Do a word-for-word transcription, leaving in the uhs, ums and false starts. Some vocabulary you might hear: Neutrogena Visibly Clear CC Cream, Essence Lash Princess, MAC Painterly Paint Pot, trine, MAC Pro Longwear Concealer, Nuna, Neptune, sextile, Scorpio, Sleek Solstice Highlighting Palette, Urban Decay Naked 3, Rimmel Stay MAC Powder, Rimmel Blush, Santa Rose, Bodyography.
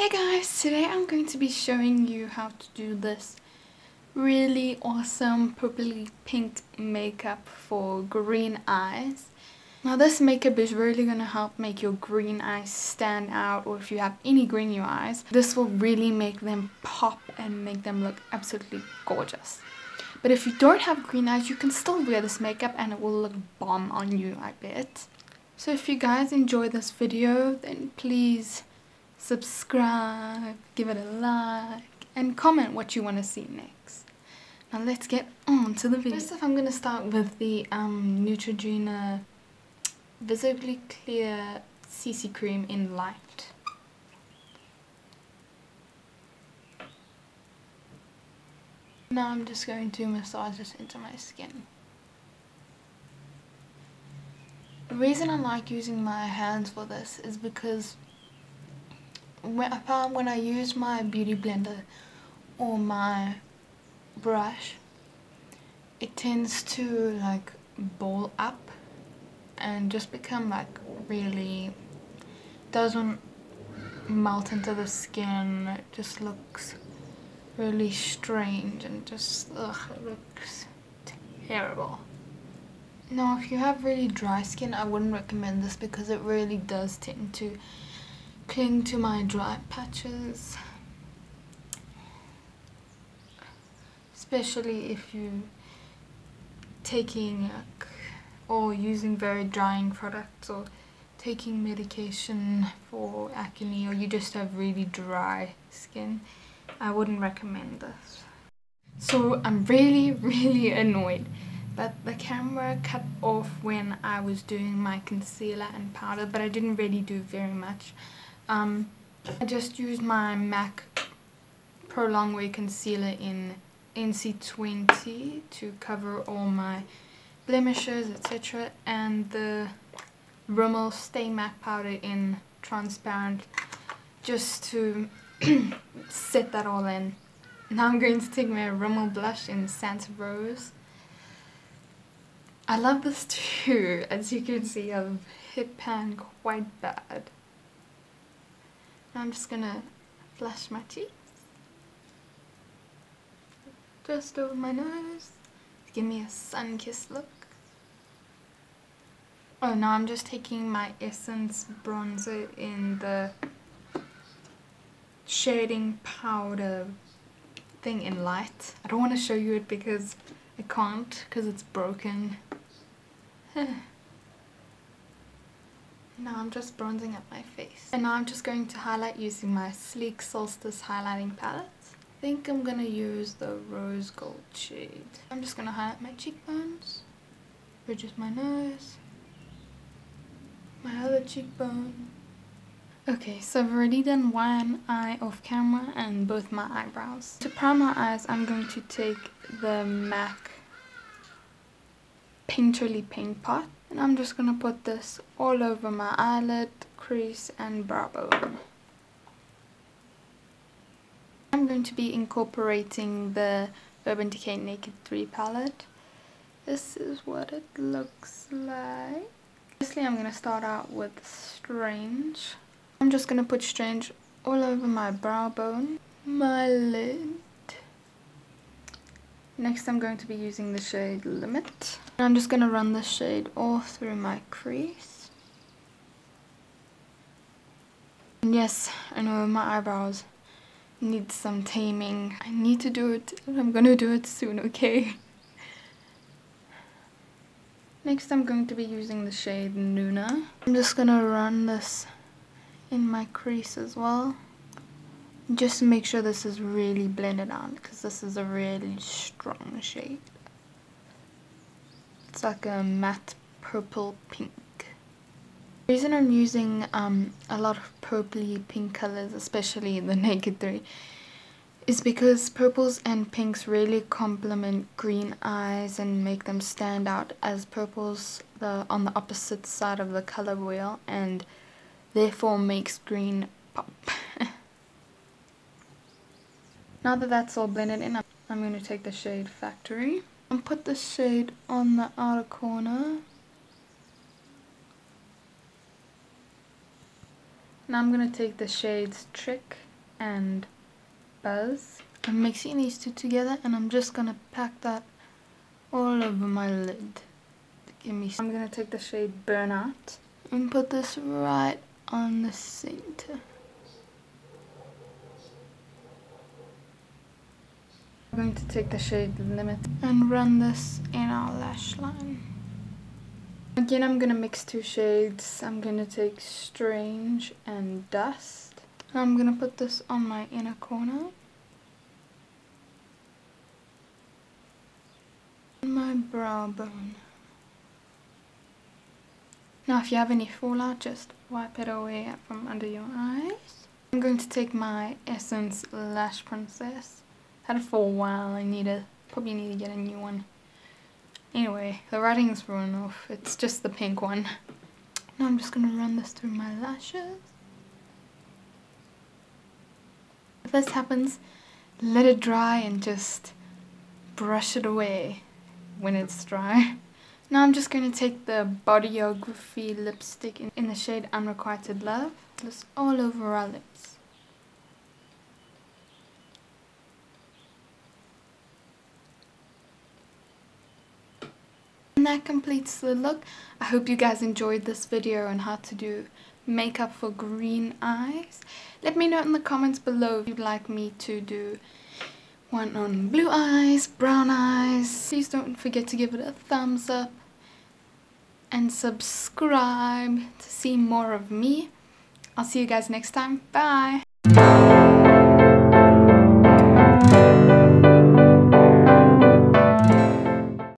Hey guys, today I'm going to be showing you how to do this really awesome purpley pink makeup for green eyes. Now this makeup is really going to help make your green eyes stand out, or if you have any green in your eyes, this will really make them pop and make them look absolutely gorgeous. But if you don't have green eyes, you can still wear this makeup and it will look bomb on you, I bet. So if you guys enjoy this video, then please subscribe, give it a like, and comment what you want to see next. Now let's get on to the video. First off, I'm going to start with the um, Neutrogena Visibly Clear C C Cream in Light. Now I'm just going to massage this into my skin. The reason I like using my hands for this is because When I found when I use my beauty blender or my brush, it tends to like ball up and just become like really doesn't melt into the skin. It just looks really strange and just ugh, it looks terrible. Now, if you have really dry skin, I wouldn't recommend this because it really does tend to cling to my dry patches, especially if you taking like, or using very drying products, or taking medication for acne, or you just have really dry skin. I wouldn't recommend this. So I'm really really annoyed that the camera cut off when I was doing my concealer and powder, but I didn't really do very much. Um, I just used my MAC Pro Longwear Concealer in N C twenty to cover all my blemishes, et cetera, and the Rimmel Stay MAC Powder in Transparent, just to set that all in. Now I'm going to take my Rimmel Blush in Santa Rose. I love this too. As you can see, I've hit pan quite bad. I'm just gonna flush my cheeks, just over my nose, to give me a sun-kissed look. Oh, now I'm just taking my Essence bronzer in the shading powder thing in Light. I don't want to show you it because I can't, because it's broken. Now I'm just bronzing up my face. And now I'm just going to highlight using my Sleek Solstice Highlighting Palette. I think I'm going to use the Rose Gold shade. I'm just going to highlight my cheekbones, bridges my nose, my other cheekbone. Okay, so I've already done one eye off camera and both my eyebrows. To prime my eyes, I'm going to take the MAC Painterly Paint Pot. And I'm just going to put this all over my eyelid, crease and brow bone. I'm going to be incorporating the Urban Decay Naked three palette. This is what it looks like. Firstly, I'm going to start out with Strange. I'm just going to put Strange all over my brow bone, my lid. Next, I'm going to be using the shade Limit. And I'm just going to run this shade all through my crease. And yes, I know my eyebrows need some taming. I need to do it, and I'm going to do it soon, okay? Next, I'm going to be using the shade Nuna. I'm just going to run this in my crease as well. Just make sure this is really blended out, because this is a really strong shade. It's like a matte purple pink. The reason I'm using um, a lot of purpley pink colors, especially the Naked three, is because purples and pinks really complement green eyes and make them stand out, as purples the on the opposite side of the color wheel, and therefore makes green pop. Now that that's all blended in, I'm going to take the shade Factory and put the shade on the outer corner. Now I'm going to take the shades Trick and Buzz. I'm mixing these two together and I'm just gonna pack that all over my lid. Give me some. I'm gonna take the shade Burnout and put this right on the center. I'm going to take the shade Limit and run this in our lash line. Again, I'm gonna mix two shades. I'm gonna take Strange and Dust. And I'm gonna put this on my inner corner. My brow bone. Now if you have any fallout, just wipe it away from under your eyes. I'm going to take my Essence Lash Princess. Had it for a while. I need a probably need to get a new one. Anyway, the writing's run off. It's just the pink one. Now I'm just gonna run this through my lashes. If this happens, let it dry and just brush it away when it's dry. Now I'm just going to take the Bodyography lipstick in, in the shade Unrequited Love. This all over our lips. And that completes the look. I hope you guys enjoyed this video on how to do makeup for green eyes. Let me know in the comments below if you'd like me to do one on blue eyes, brown eyes. Please don't forget to give it a thumbs up and subscribe to see more of me. I'll see you guys next time. Bye!